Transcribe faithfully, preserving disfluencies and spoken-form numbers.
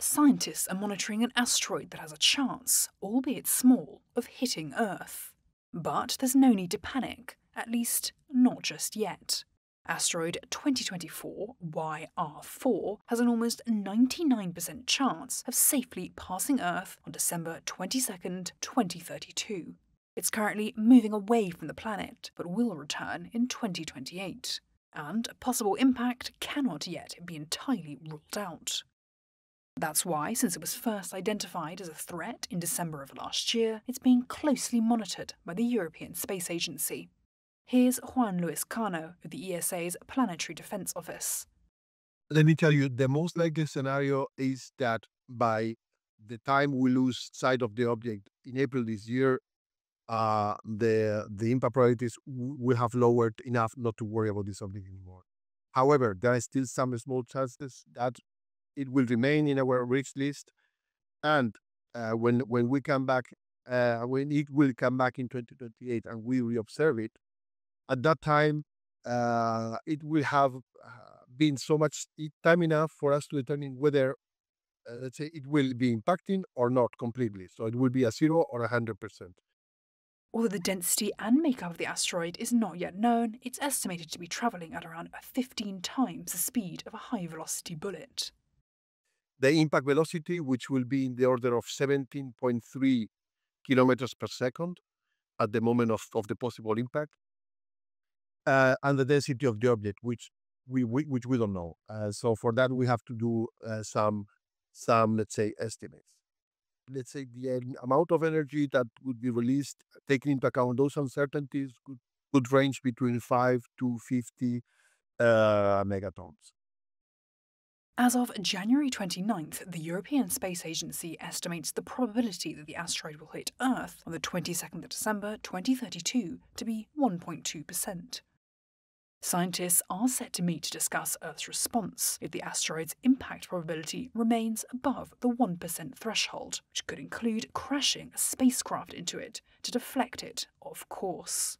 scientists are monitoring an asteroid that has a chance, albeit small, of hitting Earth. But there's no need to panic, at least not just yet. Asteroid twenty twenty-four Y R four has an almost ninety-nine percent chance of safely passing Earth on December twenty-second, twenty thirty-two. It's currently moving away from the planet, but will return in twenty twenty-eight, and a possible impact cannot yet be entirely ruled out. That's why, since it was first identified as a threat in December of last year, it's being closely monitored by the European Space Agency. Here's Juan Luis Cano of the E S A's Planetary Defense Office. Let me tell you, the most likely scenario is that by the time we lose sight of the object in April this year, uh, the, the impact probabilities will have lowered enough not to worry about this object anymore. However, there are still some small chances that it will remain in our risk list. And uh, when, when we come back, uh, when it will come back in twenty twenty-eight and we reobserve it, at that time, uh, it will have uh, been so much time enough for us to determine whether, uh, let's say, it will be impacting or not completely. So it will be a zero or a hundred percent. Although the density and makeup of the asteroid is not yet known, it's estimated to be traveling at around fifteen times the speed of a high-velocity bullet. The impact velocity, which will be in the order of seventeen point three kilometers per second at the moment of, of the possible impact, Uh, and the density of the object, which we, we which we don't know. Uh, so for that, we have to do uh, some, some let's say, estimates. Let's say the amount of energy that would be released, taking into account those uncertainties, could, could range between five to fifty uh, megatons. As of January twenty-ninth, the European Space Agency estimates the probability that the asteroid will hit Earth on the twenty-second of December, twenty thirty-two to be one point two percent. Scientists are set to meet to discuss Earth's response if the asteroid's impact probability remains above the one percent threshold, which could include crashing a spacecraft into it to deflect it, of course.